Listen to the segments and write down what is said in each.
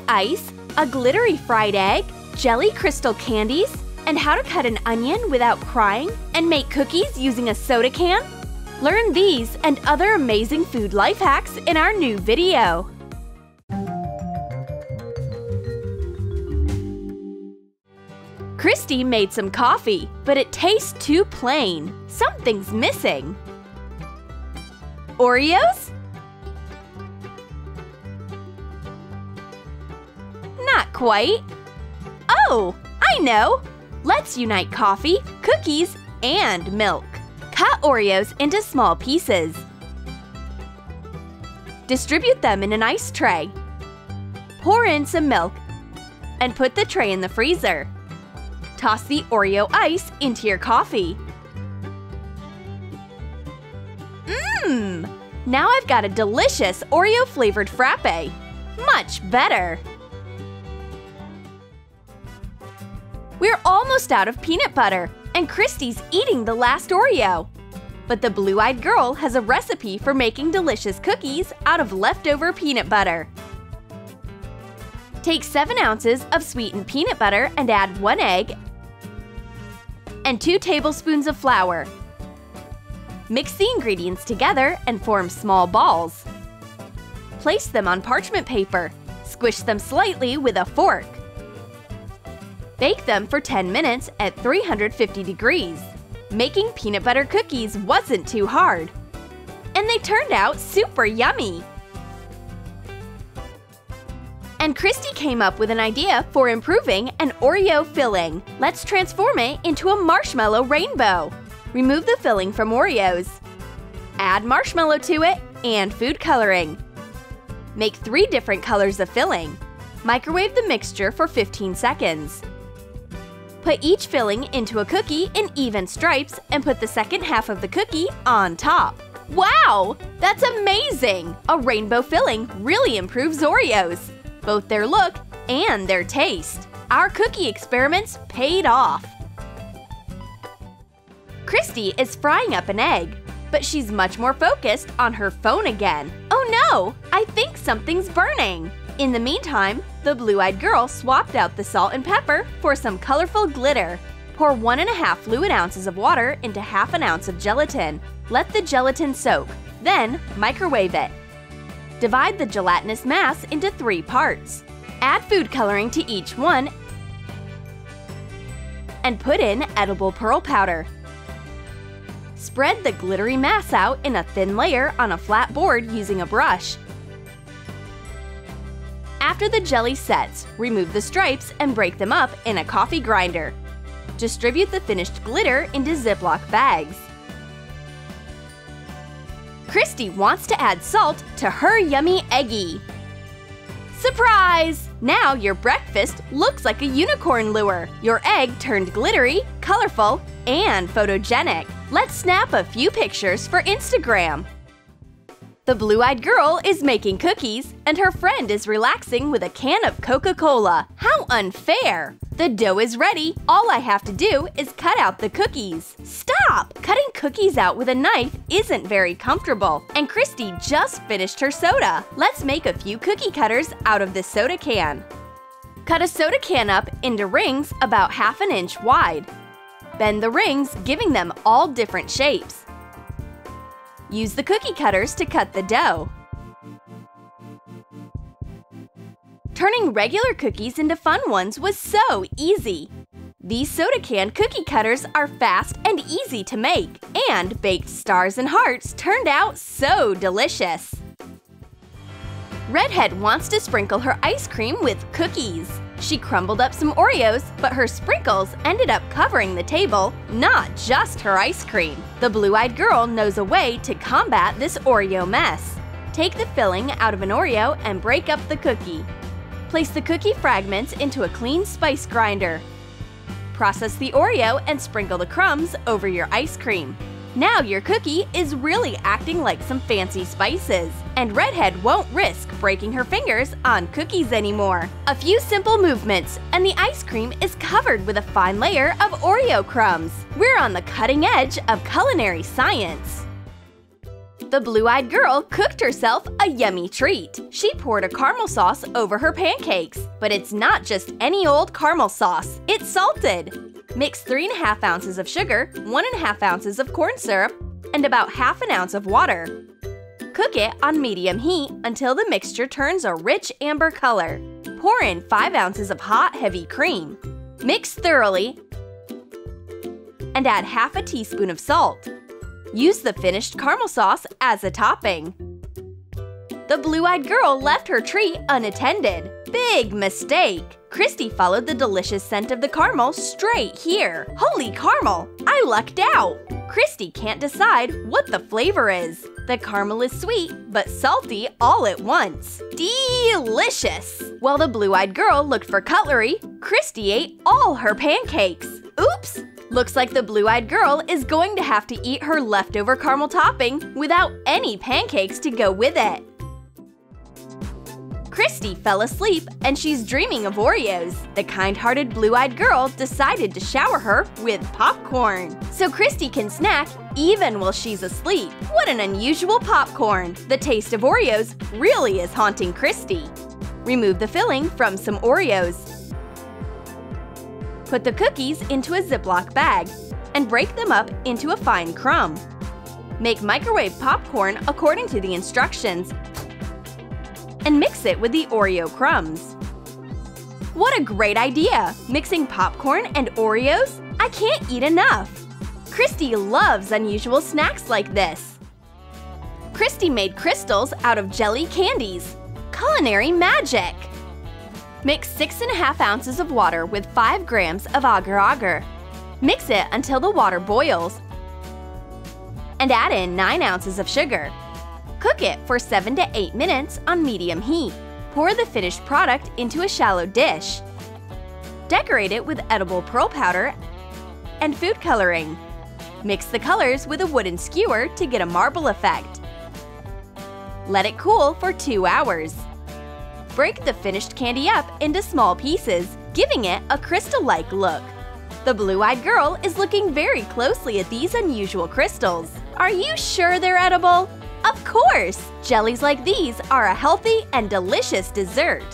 snow ice, a glittery fried egg, jelly crystal candies, and how to cut an onion without crying and make cookies using a soda can? Learn these and other amazing food life hacks in our new video! Christy made some coffee, but it tastes too plain. Something's missing. Oreos? Not quite. Oh, I know! Let's unite coffee, cookies, and milk. Cut Oreos into small pieces. Distribute them in an ice tray. Pour in some milk and put the tray in the freezer. Toss the Oreo ice into your coffee. Now I've got a delicious Oreo-flavored frappe. Much better! We're almost out of peanut butter, and Christy's eating the last Oreo. But the blue-eyed girl has a recipe for making delicious cookies out of leftover peanut butter. Take 7 ounces of sweetened peanut butter and add 1 egg and 2 tablespoons of flour. Mix the ingredients together and form small balls. Place them on parchment paper. Squish them slightly with a fork. Bake them for 10 minutes at 350 degrees. Making peanut butter cookies wasn't too hard. And they turned out super yummy! And Christy came up with an idea for improving an Oreo filling. Let's transform it into a marshmallow rainbow. Remove the filling from Oreos. Add marshmallow to it and food coloring. Make 3 different colors of filling. Microwave the mixture for 15 seconds. Put each filling into a cookie in even stripes and put the second half of the cookie on top. Wow! That's amazing! A rainbow filling really improves Oreos, both their look and their taste. Our cookie experiments paid off! Christy is frying up an egg, but she's much more focused on her phone again. Oh no! I think something's burning! In the meantime, the blue-eyed girl swapped out the salt and pepper for some colorful glitter. Pour 1.5 fluid ounces of water into 1/2 ounce of gelatin. Let the gelatin soak, then microwave it. Divide the gelatinous mass into 3 parts. Add food coloring to each one and put in edible pearl powder. Spread the glittery mass out in a thin layer on a flat board using a brush. After the jelly sets, remove the stripes and break them up in a coffee grinder. Distribute the finished glitter into Ziploc bags. Christy wants to add salt to her yummy eggie. Surprise! Now your breakfast looks like a unicorn lure. Your egg turned glittery, colorful, and photogenic. Let's snap a few pictures for Instagram. The blue-eyed girl is making cookies, and her friend is relaxing with a can of Coca-Cola. How unfair! The dough is ready. All I have to do is cut out the cookies. Stop! Cutting cookies out with a knife isn't very comfortable. And Christy just finished her soda. Let's make a few cookie cutters out of this soda can. Cut a soda can up into rings about 1/2 inch wide. Bend the rings, giving them all different shapes. Use the cookie cutters to cut the dough. Turning regular cookies into fun ones was so easy! These soda can cookie cutters are fast and easy to make, and baked stars and hearts turned out so delicious! Redhead wants to sprinkle her ice cream with cookies. She crumbled up some Oreos, but her sprinkles ended up covering the table, not just her ice cream. The blue-eyed girl knows a way to combat this Oreo mess. Take the filling out of an Oreo and break up the cookie. Place the cookie fragments into a clean spice grinder. Process the Oreo and sprinkle the crumbs over your ice cream. Now your cookie is really acting like some fancy spices, and Redhead won't risk breaking her fingers on cookies anymore. A few simple movements, and the ice cream is covered with a fine layer of Oreo crumbs. We're on the cutting edge of culinary science! the blue-eyed girl cooked herself a yummy treat. She poured a caramel sauce over her pancakes. But it's not just any old caramel sauce. It's salted. Mix 3.5 ounces of sugar, 1.5 ounces of corn syrup, and about half an ounce of water. Cook it on medium heat until the mixture turns a rich amber color. Pour in 5 ounces of hot, heavy cream. Mix thoroughly and add half a teaspoon of salt. Use the finished caramel sauce as a topping. The blue-eyed girl left her treat unattended. Big mistake! Christy followed the delicious scent of the caramel straight here. Holy caramel! I lucked out! Christy can't decide what the flavor is. The caramel is sweet, but salty all at once. Delicious! While the blue-eyed girl looked for cutlery, Christy ate all her pancakes. Oops! Looks like the blue-eyed girl is going to have to eat her leftover caramel topping without any pancakes to go with it. Christy fell asleep and she's dreaming of Oreos. The kind-hearted blue-eyed girl decided to shower her with popcorn. So Christy can snack even while she's asleep. What an unusual popcorn! The taste of Oreos really is haunting Christy. Remove the filling from some Oreos. Put the cookies into a Ziploc bag and break them up into a fine crumb. Make microwave popcorn according to the instructions and mix it with the Oreo crumbs. What a great idea! Mixing popcorn and Oreos? I can't eat enough! Christy loves unusual snacks like this. Christy made crystals out of jelly candies. Culinary magic! Mix 6.5 ounces of water with 5 grams of agar-agar. Mix it until the water boils and add in 9 ounces of sugar. Cook it for 7 to 8 minutes on medium heat. Pour the finished product into a shallow dish. Decorate it with edible pearl powder and food coloring. Mix the colors with a wooden skewer to get a marble effect. Let it cool for 2 hours. Break the finished candy up into small pieces, giving it a crystal-like look. The blue-eyed girl is looking very closely at these unusual crystals. Are you sure they're edible? Of course! Jellies like these are a healthy and delicious dessert.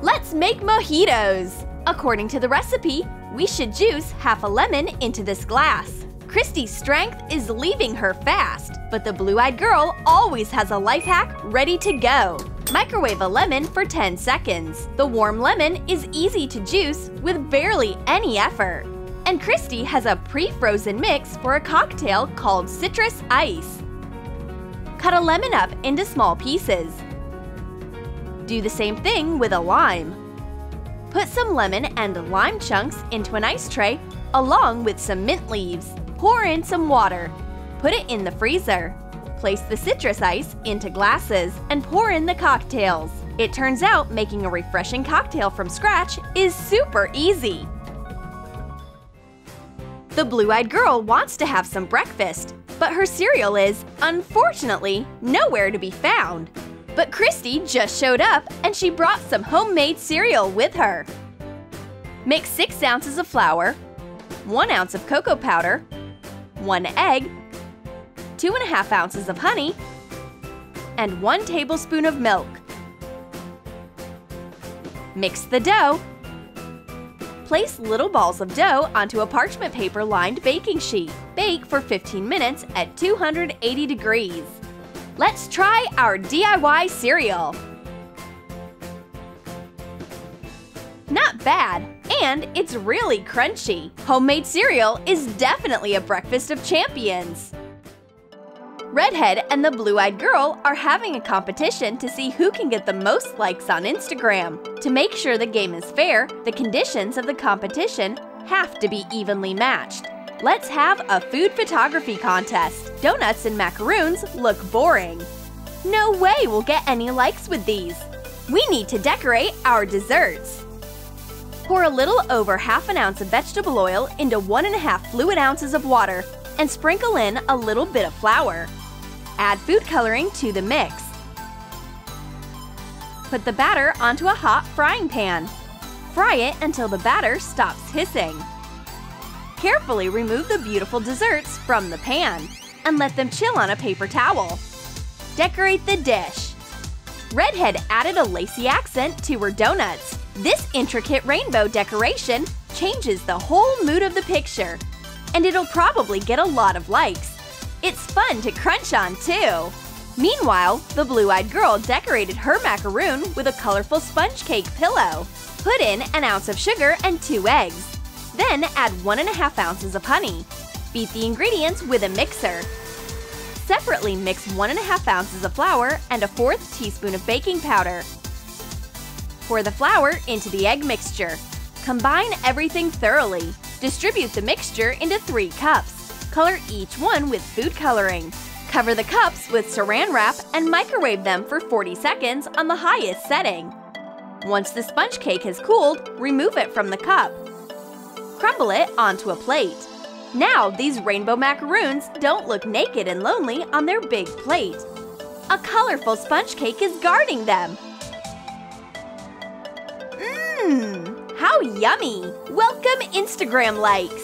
Let's make mojitos! According to the recipe, we should juice half a lemon into this glass. Christy's strength is leaving her fast, but the blue-eyed girl always has a life hack ready to go. Microwave a lemon for 10 seconds. The warm lemon is easy to juice with barely any effort. And Christy has a pre-frozen mix for a cocktail called Citrus Ice. Cut a lemon up into small pieces. Do the same thing with a lime. Put some lemon and lime chunks into an ice tray along with some mint leaves. Pour in some water. Put it in the freezer. Place the citrus ice into glasses and pour in the cocktails. It turns out making a refreshing cocktail from scratch is super easy. The blue-eyed girl wants to have some breakfast, but her cereal is, unfortunately, nowhere to be found. But Christy just showed up and she brought some homemade cereal with her. Mix 6 ounces of flour, 1 ounce of cocoa powder, 1 egg, 2.5 ounces of honey, and 1 tablespoon of milk. Mix the dough. Place little balls of dough onto a parchment paper-lined baking sheet. Bake for 15 minutes at 280 degrees. Let's try our DIY cereal! Not bad, and it's really crunchy. Homemade cereal is definitely a breakfast of champions. Redhead and the blue-eyed girl are having a competition to see who can get the most likes on Instagram. To make sure the game is fair, the conditions of the competition have to be evenly matched. Let's have a food photography contest. Donuts and macaroons look boring. No way we'll get any likes with these. We need to decorate our desserts. Pour a little over half an ounce of vegetable oil into 1.5 fluid ounces of water and sprinkle in a little bit of flour. Add food coloring to the mix. Put the batter onto a hot frying pan. Fry it until the batter stops hissing. Carefully remove the beautiful desserts from the pan. and let them chill on a paper towel. Decorate the dish. Redhead added a lacy accent to her donuts. This intricate rainbow decoration changes the whole mood of the picture. And it'll probably get a lot of likes. It's fun to crunch on, too! Meanwhile, the blue-eyed girl decorated her macaroon with a colorful sponge cake pillow. Put in an ounce of sugar and 2 eggs. Then add 1.5 ounces of honey. Beat the ingredients with a mixer. Separately mix 1.5 ounces of flour and 1/4 teaspoon of baking powder. Pour the flour into the egg mixture. Combine everything thoroughly. Distribute the mixture into 3 cups. Color each one with food coloring. Cover the cups with Saran wrap and microwave them for 40 seconds on the highest setting. Once the sponge cake has cooled, remove it from the cup. Crumble it onto a plate. Now these rainbow macaroons don't look naked and lonely on their big plate. A colorful sponge cake is guarding them. How yummy! Welcome Instagram likes!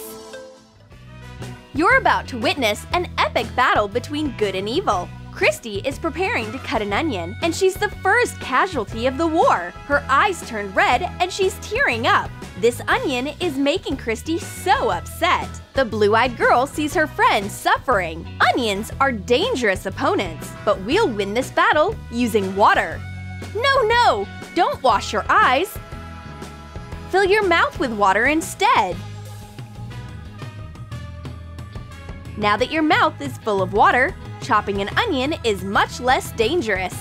You're about to witness an epic battle between good and evil. Christy is preparing to cut an onion, and she's the first casualty of the war. Her eyes turned red, and she's tearing up. This onion is making Christy so upset. The blue-eyed girl sees her friend suffering. Onions are dangerous opponents, but we'll win this battle using water. No, no! Don't wash your eyes! Fill your mouth with water instead. Now that your mouth is full of water, chopping an onion is much less dangerous.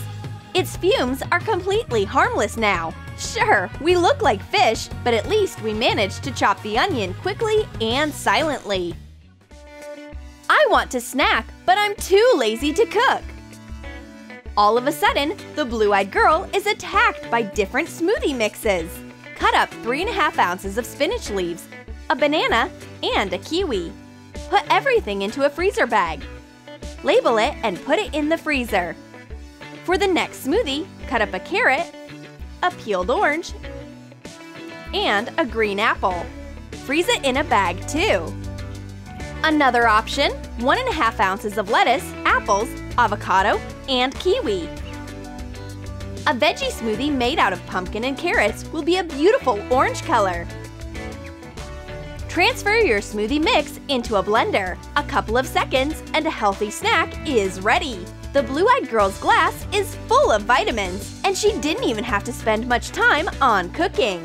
Its fumes are completely harmless now. Sure, we look like fish, but at least we managed to chop the onion quickly and silently. I want to snack, but I'm too lazy to cook. All of a sudden, the blue-eyed girl is attacked by different smoothie mixes. Cut up 3.5 ounces of spinach leaves, a banana, and a kiwi. Put everything into a freezer bag. Label it and put it in the freezer. For the next smoothie, cut up a carrot, a peeled orange, and a green apple. Freeze it in a bag, too. Another option, 1.5 ounces of lettuce, apples, avocado, and kiwi. A veggie smoothie made out of pumpkin and carrots will be a beautiful orange color. Transfer your smoothie mix into a blender. A couple of seconds and a healthy snack is ready. The blue-eyed girl's glass is full of vitamins, and she didn't even have to spend much time on cooking.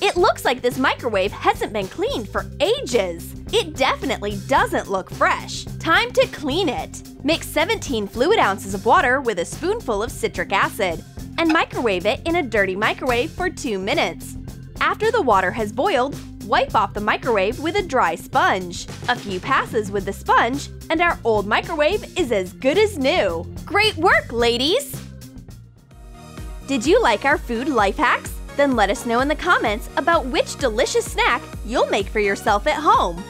It looks like this microwave hasn't been cleaned for ages. It definitely doesn't look fresh. Time to clean it. Mix 17 fluid ounces of water with a spoonful of citric acid and microwave it in a dirty microwave for 2 minutes. After the water has boiled, wipe off the microwave with a dry sponge. A few passes with the sponge, and our old microwave is as good as new. Great work, ladies! Did you like our food life hacks? Then let us know in the comments about which delicious snack you'll make for yourself at home.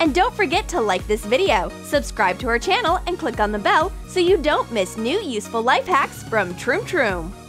And don't forget to like this video, subscribe to our channel, and click on the bell so you don't miss new useful life hacks from Troom Troom.